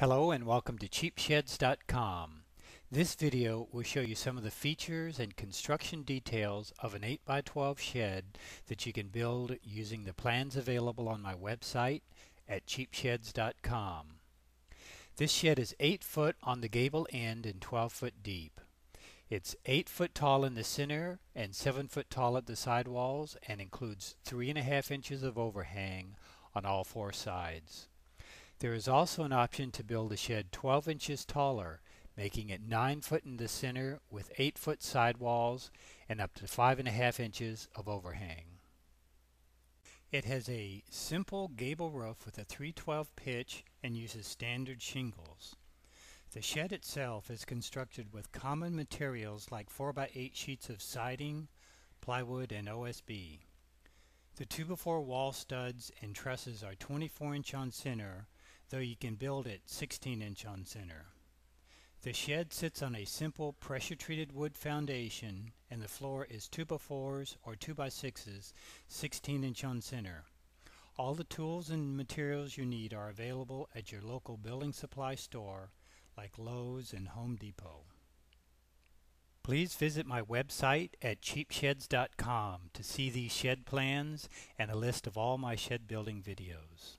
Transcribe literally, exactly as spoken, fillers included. Hello and welcome to Cheap Sheds dot com. This video will show you some of the features and construction details of an eight by twelve shed that you can build using the plans available on my website at Cheap Sheds dot com. This shed is eight foot on the gable end and twelve foot deep. It's eight foot tall in the center and seven foot tall at the side walls and includes three and a half inches of overhang on all four sides. There is also an option to build a shed twelve inches taller, making it nine foot in the center with eight foot sidewalls and up to five and a half inches of overhang. It has a simple gable roof with a three twelve pitch and uses standard shingles. The shed itself is constructed with common materials like four by eight sheets of siding, plywood, and O S B. The two by four wall studs and trusses are twenty-four inch on center, though you can build it sixteen inch on center. The shed sits on a simple pressure-treated wood foundation and the floor is two by fours or two by sixes, sixteen inch on center. All the tools and materials you need are available at your local building supply store like Lowe's and Home Depot. Please visit my website at Cheap Sheds dot com to see these shed plans and a list of all my shed building videos.